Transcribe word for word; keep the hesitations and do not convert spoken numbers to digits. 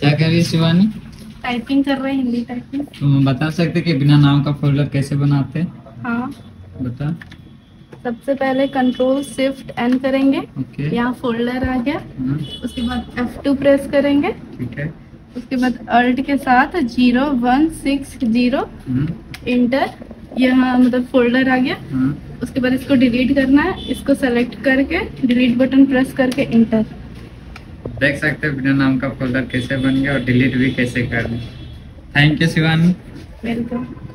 क्या कर रही है शिवानी? टाइपिंग कर रहे हैं, हिंदी टाइपिंग। तुम बता सकते कि बिना नाम का फोल्डर कैसे बनाते? हाँ बता। सबसे पहले कंट्रोल शिफ्ट एन करेंगे, okay. यहाँ फोल्डर आ गया, उसके बाद एफ टू प्रेस करेंगे, ठीक है। उसके बाद अल्ट के साथ zero one six zero enter, यहाँ मतलब फोल्डर आ गया। उसके बाद इसको डिलीट करना है, इसको सेलेक्ट करके डिलीट बटन प्रेस करके इंटर। देख सकते हो बिना नाम का फोल्डर कैसे बन गया और डिलीट भी कैसे कर दें। Thank you Shivani. वेलकम।